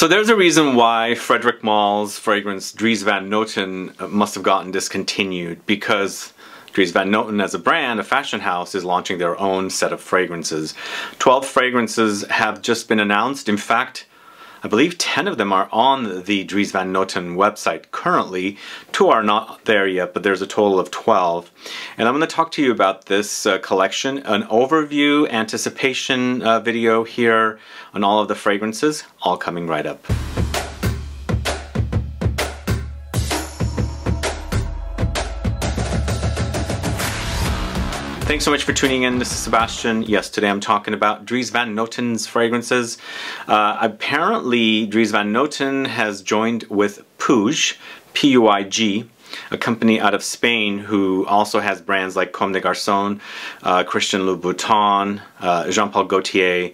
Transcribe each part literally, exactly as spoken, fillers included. So there's a reason why Frédéric Malle's fragrance Dries Van Noten must have gotten discontinued, because Dries Van Noten as a brand, a fashion house, is launching their own set of fragrances. twelve fragrances have just been announced. In fact, I believe ten of them are on the Dries Van Noten website currently. Two are not there yet, but there's a total of twelve. And I'm going to talk to you about this uh, collection, an overview, anticipation uh, video here on all of the fragrances, all coming right up. Thanks so much for tuning in. This is Sebastian. Yes, today I'm talking about Dries Van Noten's fragrances. Uh, apparently, Dries Van Noten has joined with Puig, P U I G, a company out of Spain who also has brands like Comme des Garçons, uh, Christian Louboutin, uh, Jean-Paul Gaultier,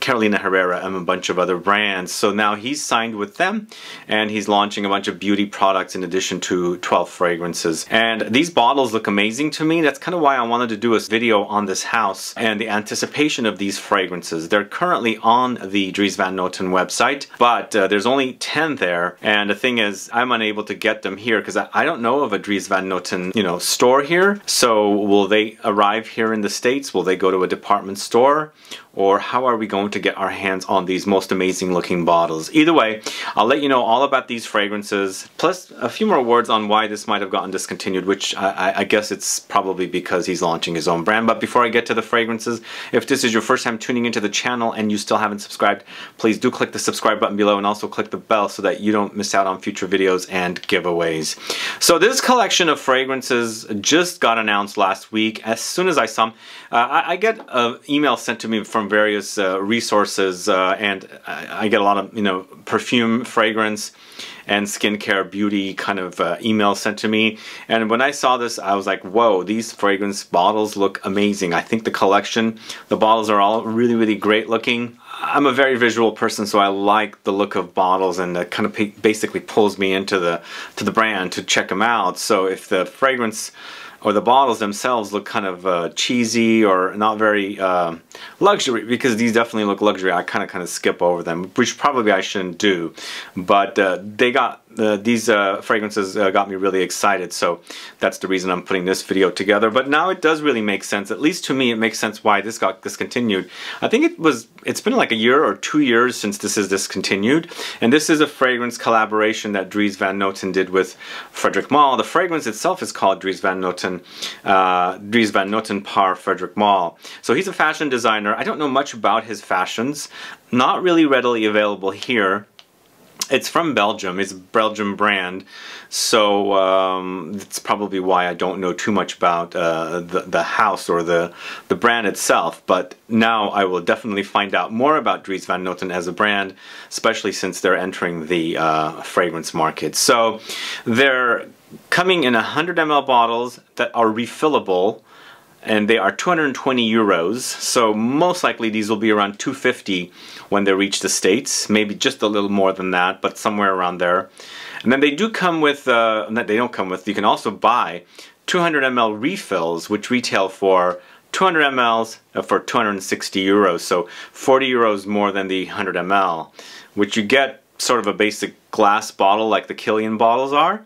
Carolina Herrera, and a bunch of other brands. So now he's signed with them and he's launching a bunch of beauty products in addition to twelve fragrances. And these bottles look amazing to me. That's kind of why I wanted to do a video on this house and the anticipation of these fragrances. They're currently on the Dries Van Noten website, but uh, there's only ten there. And the thing is, I'm unable to get them here because I, I don't know of a Dries Van Noten, you know, store here. So will they arrive here in the States? Will they go to a department store? Or how are we going to get our hands on these most amazing looking bottles? Either way, I'll let you know all about these fragrances, plus a few more words on why this might have gotten discontinued, which I, I guess it's probably because he's launching his own brand. But before I get to the fragrances, if this is your first time tuning into the channel and you still haven't subscribed, please do click the subscribe button below and also click the bell so that you don't miss out on future videos and giveaways. So this collection of fragrances just got announced last week. As soon as I saw them, uh, I, I get an email sent to me from various uh, resources, uh, and I, I get a lot of, you know, perfume, fragrance, and skincare, beauty kind of uh, email sent to me. And when I saw this, I was like, whoa, these fragrance bottles look amazing. I think the collection, the bottles are all really, really great looking. I'm a very visual person, so I like the look of bottles, and that kind of basically pulls me into the, to the brand to check them out. So if the fragrance or the bottles themselves look kind of uh, cheesy or not very uh, luxury, because these definitely look luxury, I kind of kind of skip over them, which probably I shouldn't do. But uh, they got uh, these uh, fragrances uh, got me really excited, so that's the reason I'm putting this video together. But now it does really make sense, at least to me, it makes sense why this got discontinued. I think it was it's been like a year or two years since this is discontinued, and this is a fragrance collaboration that Dries Van Noten did with Frédéric Malle. The fragrance itself is called Dries Van Noten. Uh, Dries Van Noten par Frédéric Malle. So he's a fashion designer. I don't know much about his fashions. Not really readily available here. It's from Belgium. It's a Belgian brand. So um, that's probably why I don't know too much about uh, the, the house or the, the brand itself. But now I will definitely find out more about Dries Van Noten as a brand, especially since they're entering the uh, fragrance market. So they're coming in one hundred milliliter bottles that are refillable, and they are two hundred twenty euros, so most likely these will be around two fifty when they reach the States, maybe just a little more than that, but somewhere around there. And then they do come with, uh, they don't come with, you can also buy two hundred milliliter refills, which retail for two hundred milliliters for two hundred sixty euros, so forty euros more than the one hundred milliliter, which you get sort of a basic glass bottle like the Kilian bottles are,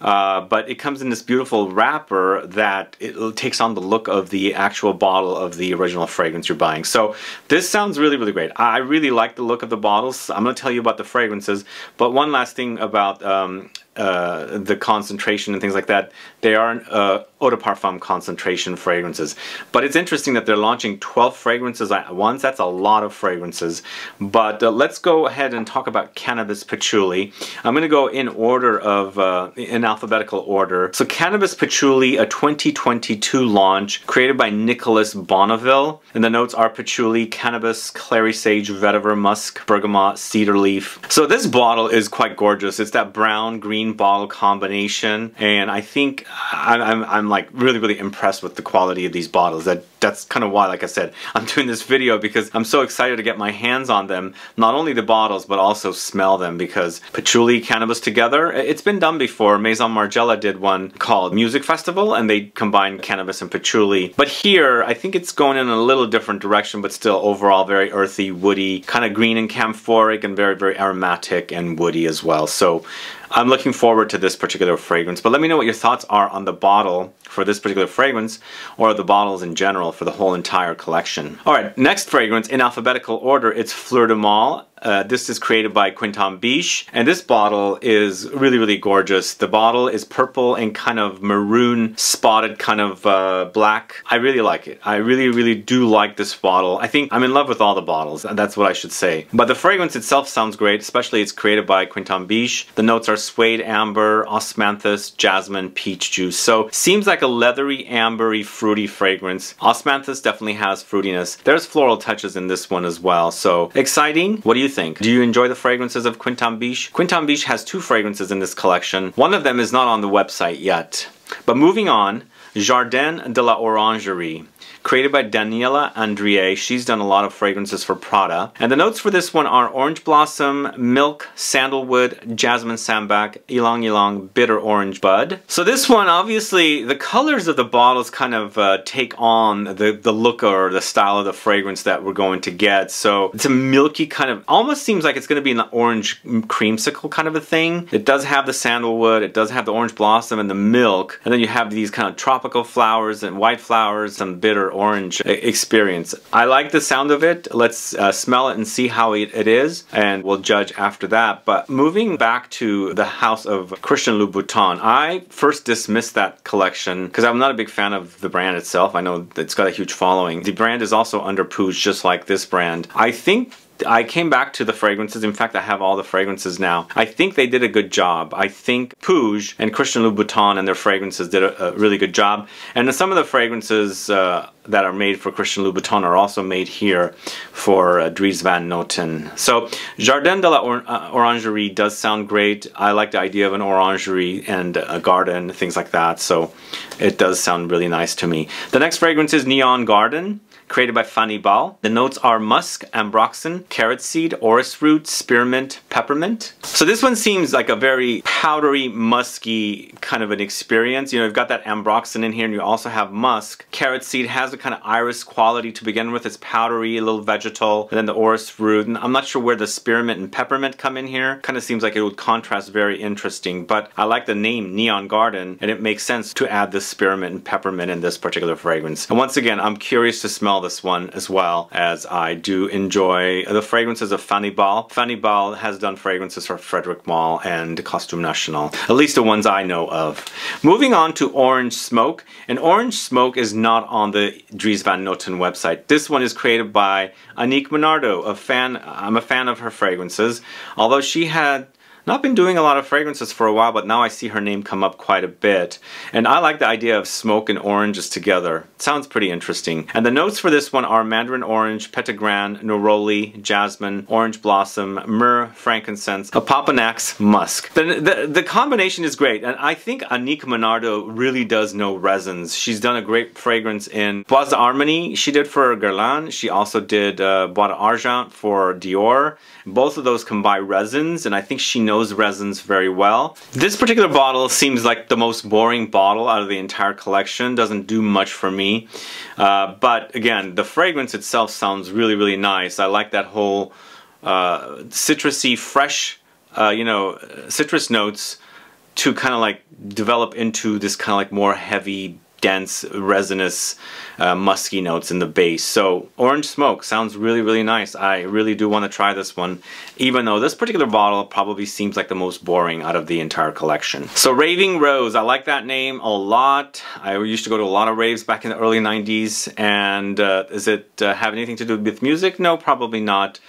uh, but it comes in this beautiful wrapper that it takes on the look of the actual bottle of the original fragrance you're buying. So this sounds really, really great. I really like the look of the bottles. I'm going to tell you about the fragrances, but one last thing about um, uh, the concentration and things like that. They are uh, eau de parfum concentration fragrances, but it's interesting that they're launching twelve fragrances at once. That's a lot of fragrances, but uh, let's go ahead and talk about Cannabis Patchouli. I'm going to go in order of, uh, in alphabetical order. So Cannabis Patchouli, a twenty twenty-two launch created by Nicolas Bonneville. And the notes are patchouli, cannabis, clary sage, vetiver, musk, bergamot, cedar leaf. So this bottle is quite gorgeous. It's that brown-green bottle combination. And I think I'm, I'm, I'm like really, really impressed with the quality of these bottles. That that's kind of why, like I said, I'm doing this video, because I'm so excited to get my hands on them, not only the bottles, but also smell them, because patchouli, cannabis together, it's been done before. Maison Margiela did one called Music Festival, and they combined cannabis and patchouli. But here, I think it's going in a little different direction, but still overall very earthy, woody, kind of green and camphoric, and very, very aromatic and woody as well. So I'm looking forward to this particular fragrance, but let me know what your thoughts are on the bottle for this particular fragrance, or the bottles in general for the whole entire collection. All right, next fragrance in alphabetical order, it's Fleur du Mal. Uh, this is created by Quentin Bisch, and this bottle is really, really gorgeous. The bottle is purple and kind of maroon spotted, kind of uh, black. I really like it. I really, really do like this bottle. I think I'm in love with all the bottles, and that's what I should say. But the fragrance itself sounds great, especially it's created by Quentin Bisch. The notes are suede, amber, osmanthus, jasmine, peach juice. So seems like a leathery, ambery, fruity fragrance. Osmanthus definitely has fruitiness. There's floral touches in this one as well. So exciting. What do you think? Do you enjoy the fragrances of Quentin Bisch? Quentin Bisch has two fragrances in this collection. One of them is not on the website yet. But moving on, Jardin de l'Orangerie, created by Daniela Andrier. She's done a lot of fragrances for Prada. And the notes for this one are orange blossom, milk, sandalwood, jasmine sambac, ylang ylang, bitter orange bud. So this one, obviously, the colors of the bottles kind of uh, take on the, the look or the style of the fragrance that we're going to get. So it's a milky kind of, almost seems like it's gonna be an orange creamsicle kind of a thing. It does have the sandalwood, it does have the orange blossom and the milk. And then you have these kind of tropical flowers and white flowers, some bitter orange experience. I like the sound of it. Let's uh, smell it and see how it, it is, and we'll judge after that. But moving back to the house of Christian Louboutin, I first dismissed that collection because I'm not a big fan of the brand itself. I know it's got a huge following. The brand is also under Puig, just like this brand. I think I came back to the fragrances. In fact, I have all the fragrances now. I think they did a good job. I think Puig and Christian Louboutin and their fragrances did a, a really good job. And some of the fragrances uh, that are made for Christian Louboutin are also made here for uh, Dries Van Noten. So Jardin de l'Orangerie uh, does sound great. I like the idea of an orangerie and a garden, things like that. So it does sound really nice to me. The next fragrance is Neon Garden, created by Fanny Bal. The notes are musk, ambroxan, carrot seed, orris root, spearmint, peppermint. So this one seems like a very powdery, musky kind of an experience. You know, you've got that ambroxan in here, and you also have musk. Carrot seed has a kind of iris quality to begin with. It's powdery, a little vegetal, and then the orris root. And I'm not sure where the spearmint and peppermint come in here. Kind of seems like it would contrast very interesting, but I like the name Neon Garden, and it makes sense to add the spearmint and peppermint in this particular fragrance. And once again, I'm curious to smell this one, as well as I do enjoy the fragrances of Fanny Bal. Fanny Bal has done fragrances for Frédéric Malle and Costume National, at least the ones I know of. Moving on to Orange Smoke, and Orange Smoke is not on the Dries Van Noten website. This one is created by Annick Ménardo. A fan, I'm a fan of her fragrances, although she had not been doing a lot of fragrances for a while, but now I see her name come up quite a bit. And I like the idea of smoke and oranges together. It sounds pretty interesting. And the notes for this one are mandarin orange, petitgrain, neroli, jasmine, orange blossom, myrrh, frankincense, opopanax, musk. The, the, the combination is great, and I think Annick Ménardo really does know resins. She's done a great fragrance in Bois d'Arménie. She did for Guerlain. She also did uh, Bois d'Argent for Dior. Both of those combine resins, and I think she knows Knows resins very well. This particular bottle seems like the most boring bottle out of the entire collection. Doesn't do much for me. Uh, but again, the fragrance itself sounds really, really nice. I like that whole uh, citrusy, fresh, uh, you know, citrus notes to kind of like develop into this kind of like more heavy, dense, resinous, uh, musky notes in the base. So Orange Smoke sounds really, really nice. I really do want to try this one, even though this particular bottle probably seems like the most boring out of the entire collection. So Raving Rose, I like that name a lot. I used to go to a lot of raves back in the early nineties, and uh, does it uh, have anything to do with music? No, probably not.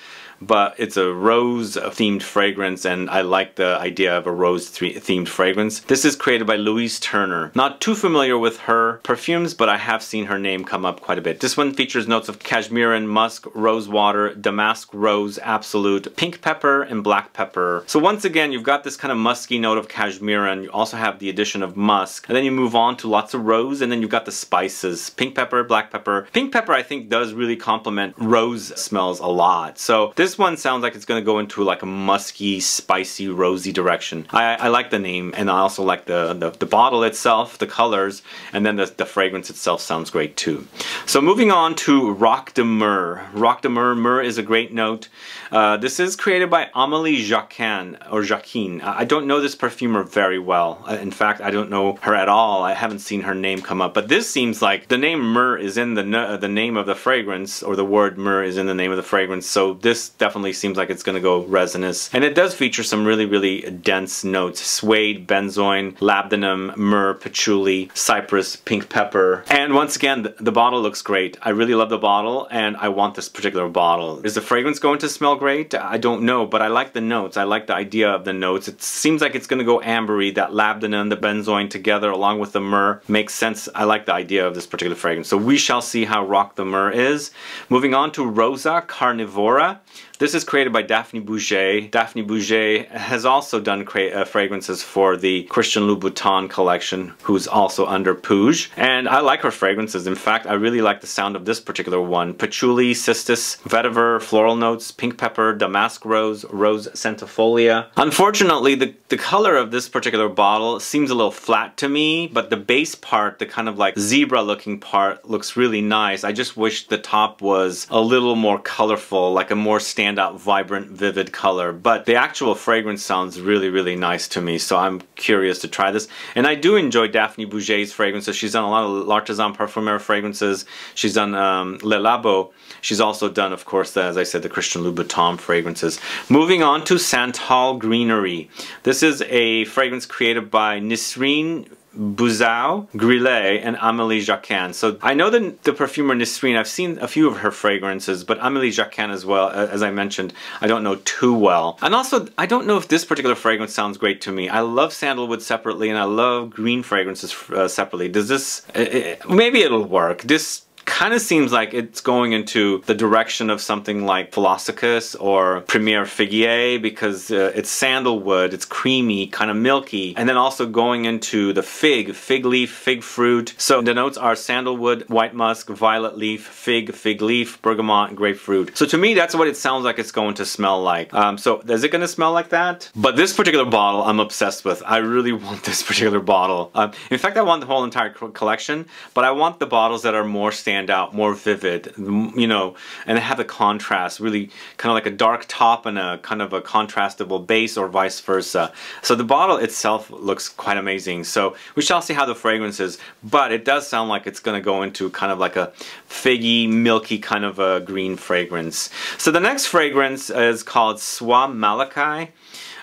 but it's a rose themed fragrance, and I like the idea of a rose themed fragrance. This is created by Louise Turner. Not too familiar with her perfumes, but I have seen her name come up quite a bit. This one features notes of cashmere and musk, rose water, damask rose, absolute, pink pepper, and black pepper. So once again, you've got this kind of musky note of cashmere, and you also have the addition of musk, and then you move on to lots of rose, and then you've got the spices, pink pepper, black pepper. Pink pepper, I think, does really complement rose smells a lot. So this one sounds like it's gonna go into like a musky, spicy, rosy direction. I, I like the name, and I also like the, the, the bottle itself, the colors, and then the, the fragrance itself sounds great too. So moving on to ROCK THE MYRRH. ROCK THE MYRRH, myrrh is a great note. Uh, this is created by Amelie Jacquin, or Jacquin. I don't know this perfumer very well. In fact, I don't know her at all. I haven't seen her name come up, but this seems like the name myrrh is in the, the name of the fragrance, or the word myrrh is in the name of the fragrance, so this definitely seems like it's gonna go resinous. And it does feature some really, really dense notes. Suede, benzoin, labdanum, myrrh, patchouli, cypress, pink pepper. And once again, the, the bottle looks great. I really love the bottle, and I want this particular bottle. Is the fragrance going to smell great? I don't know, but I like the notes. I like the idea of the notes. It seems like it's gonna go ambery. That labdanum, the benzoin together along with the myrrh makes sense. I like the idea of this particular fragrance. So we shall see how ROCK THE MYRRH is. Moving on to ROSA CARNIVORA. This is created by Daphné Bouchet. Daphné Bouchet has also done uh, fragrances for the Christian Louboutin collection, who's also under Puig. And I like her fragrances. In fact, I really like the sound of this particular one. Patchouli, cistus, vetiver, floral notes, pink pepper, damask rose, rose centifolia. Unfortunately, the, the color of this particular bottle seems a little flat to me, but the base part, the kind of like zebra looking part, looks really nice. I just wish the top was a little more colorful, like a more standard out vibrant, vivid color, but the actual fragrance sounds really, really nice to me, so I'm curious to try this. And I do enjoy Daphné Bouchet's fragrances. She's done a lot of L'Artisan Parfumeur fragrances. She's done um, Le Labo. She's also done, of course, the, as I said, the Christian Louboutin fragrances. Moving on to Santal Greenery. This is a fragrance created by Nisrine Bouzou, Guillet, and Amelie Jacquin. So I know the, the perfumer Nisrine. I've seen a few of her fragrances, but Amelie Jacquin as well, as I mentioned, I don't know too well. And also, I don't know if this particular fragrance sounds great to me. I love sandalwood separately, and I love green fragrances uh, separately. Does this, uh, maybe it'll work. This kind of seems like it's going into the direction of something like Philosophus or Premier Figuier, because uh, it's sandalwood, it's creamy, kind of milky, and then also going into the fig, fig leaf, fig fruit. So the notes are sandalwood, white musk, violet leaf, fig, fig leaf, bergamot, grapefruit. So to me, that's what it sounds like it's going to smell like. Um, so is it going to smell like that? But this particular bottle I'm obsessed with. I really want this particular bottle. Um, in fact, I want the whole entire collection, but I want the bottles that are more standard out, more vivid, you know, and have a contrast, really kind of like a dark top and a kind of a contrastable base, or vice versa. So the bottle itself looks quite amazing. So we shall see how the fragrance is, but it does sound like it's going to go into kind of like a figgy, milky kind of a green fragrance. So the next fragrance is called Soie Malachi,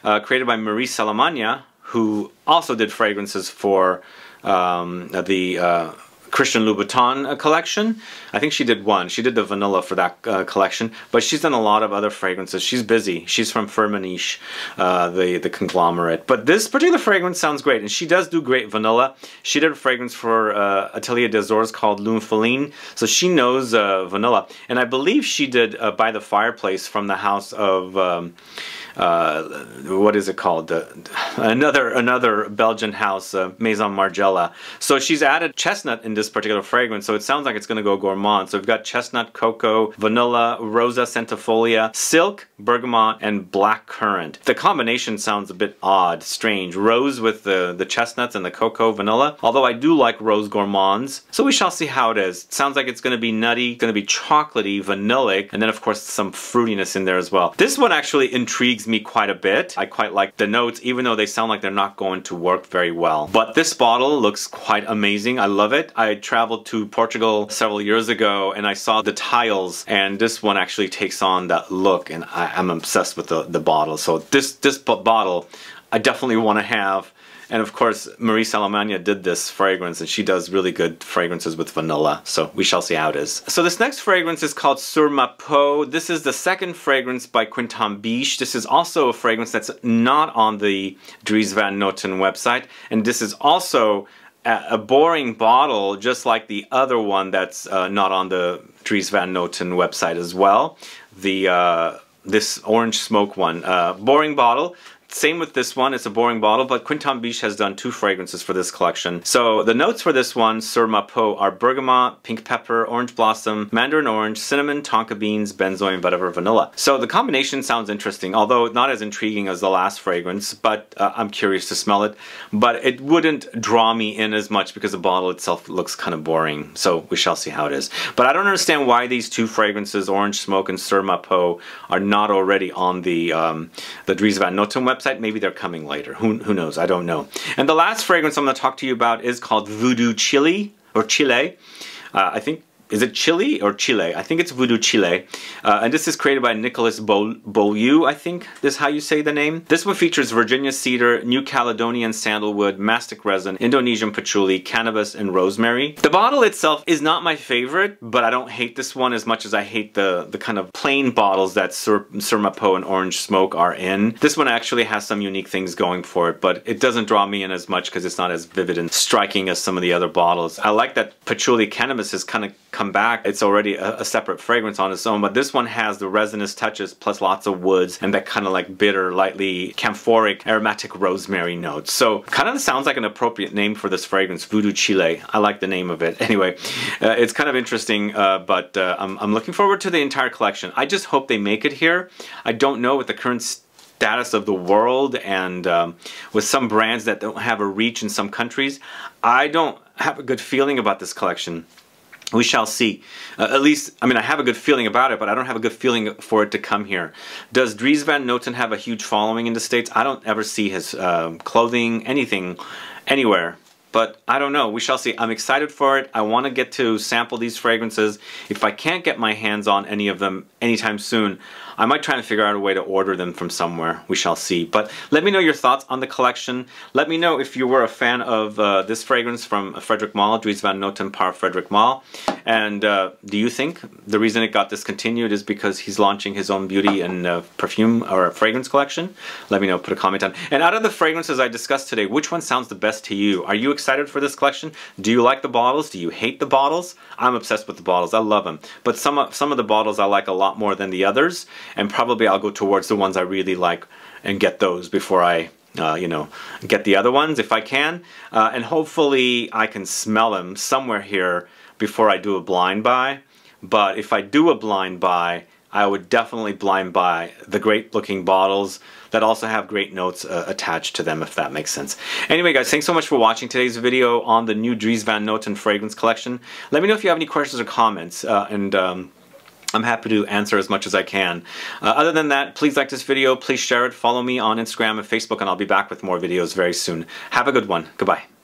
uh, created by Marie Salamania, who also did fragrances for um, the uh, Christian Louboutin collection. I think she did one. She did the vanilla for that uh, collection, but she's done a lot of other fragrances. She's busy. She's from Firmenich, uh, the, the conglomerate. But this particular fragrance sounds great, and she does do great vanilla. She did a fragrance for uh, Atelier des Ors called L'Unfoline, so she knows uh, vanilla. And I believe she did uh, By the Fireplace from the house of, um, uh, what is it called? Uh, another, another Belgian house, uh, Maison Margiela. So she's added chestnut in this This particular fragrance, so it sounds like it's going to go gourmand. So we've got chestnut, cocoa, vanilla, rosa centifolia, silk, bergamot, and black currant. The combination sounds a bit odd, strange. Rose with the, the chestnuts and the cocoa vanilla, although I do like rose gourmands. So we shall see how it is. It sounds like it's going to be nutty, going to be chocolatey, vanillic, and then of course some fruitiness in there as well. This one actually intrigues me quite a bit. I quite like the notes, even though they sound like they're not going to work very well. But this bottle looks quite amazing. I love it. I I traveled to Portugal several years ago, and I saw the tiles, and this one actually takes on that look, and I, I'm obsessed with the, the bottle. So this, this bottle I definitely want to have, And of course, Marie Salamania did this fragrance, and she does really good fragrances with vanilla, so we shall see how it is. So this next fragrance is called SUR MA PEAU. This is the second fragrance by Quentin Bisch. This is also a fragrance that's not on the Dries Van Noten website, and this is also a boring bottle, just like the other one that's uh, not on the Dries Van Noten website as well. The uh, this orange smoke one, uh, boring bottle. Same with this one, it's a boring bottle, but Quentin Bisch has done two fragrances for this collection. So the notes for this one, Sur Ma Peau, are bergamot, pink pepper, orange blossom, mandarin orange, cinnamon, tonka beans, benzoin, vetiver, vanilla. So the combination sounds interesting, although not as intriguing as the last fragrance, but uh, I'm curious to smell it. But it wouldn't draw me in as much because the bottle itself looks kind of boring, so we shall see how it is. But I don't understand why these two fragrances, Orange Smoke and Sur Ma Peau, are not already on the, um, the Dries Van Noten website. Maybe they're coming later. Who, who knows? I don't know. And the last fragrance I'm going to talk to you about is called VOODOO CHILE, or Chile. Uh, I think, is it Chile or Chile? I think it's VOODOO CHILE. Uh, and this is created by Nicolas Bonneville, I think is how you say the name. This one features Virginia cedar, New Caledonian sandalwood, mastic resin, Indonesian patchouli, cannabis, and rosemary. The bottle itself is not my favorite, but I don't hate this one as much as I hate the, the kind of plain bottles that Sur, Sur Ma Peau and Orange Smoke are in. This one actually has some unique things going for it, but it doesn't draw me in as much because it's not as vivid and striking as some of the other bottles. I like that patchouli cannabis is kind of come back. It's already a, a separate fragrance on its own, but this one has the resinous touches plus lots of woods and that kind of like bitter, lightly camphoric, aromatic rosemary notes. So kind of sounds like an appropriate name for this fragrance, VOODOO CHILE. I like the name of it. Anyway, uh, it's kind of interesting, uh, but uh, I'm, I'm looking forward to the entire collection. I just hope they make it here. I don't know what the current status of the world and um, with some brands that don't have a reach in some countries, I don't have a good feeling about this collection. We shall see. Uh, at least, I mean, I have a good feeling about it, but I don't have a good feeling for it to come here. Does Dries Van Noten have a huge following in the States? I don't ever see his uh, clothing, anything, anywhere. But I don't know. We shall see. I'm excited for it. I want to get to sample these fragrances. If I can't get my hands on any of them anytime soon, I might try and figure out a way to order them from somewhere. We shall see. But let me know your thoughts on the collection. Let me know if you were a fan of uh, this fragrance from Frédéric Malle, Dries Van Noten par Frédéric Malle. And uh, do you think the reason it got discontinued is because he's launching his own beauty and uh, perfume or fragrance collection? Let me know. Put a comment on. And out of the fragrances I discussed today, which one sounds the best to you? Are you excited? Excited for this collection? Do you like the bottles? Do you hate the bottles? I'm obsessed with the bottles. I love them. But some of, some of the bottles I like a lot more than the others, and probably I'll go towards the ones I really like and get those before I Uh, you know, get the other ones if I can, uh, and hopefully I can smell them somewhere here before I do a blind buy. But if I do a blind buy, I would definitely blind buy the great looking bottles that also have great notes uh, attached to them, if that makes sense. Anyway guys, thanks so much for watching today's video on the new Dries Van Noten fragrance collection. Let me know if you have any questions or comments, uh, and um, I'm happy to answer as much as I can. Uh, other than that, please like this video, please share it, follow me on Instagram and Facebook, and I'll be back with more videos very soon. Have a good one. Goodbye.